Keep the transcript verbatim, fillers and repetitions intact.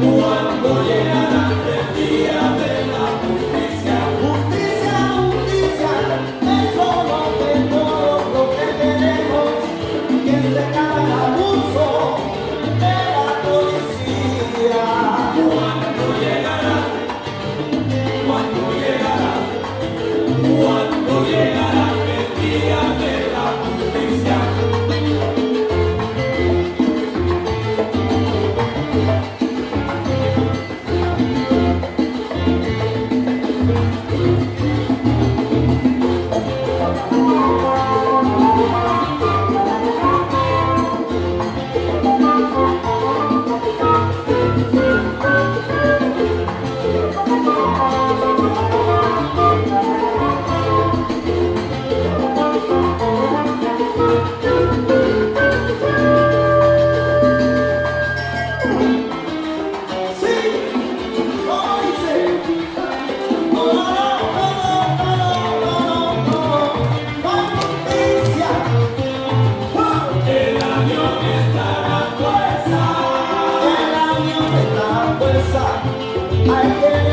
Fuerza, hay que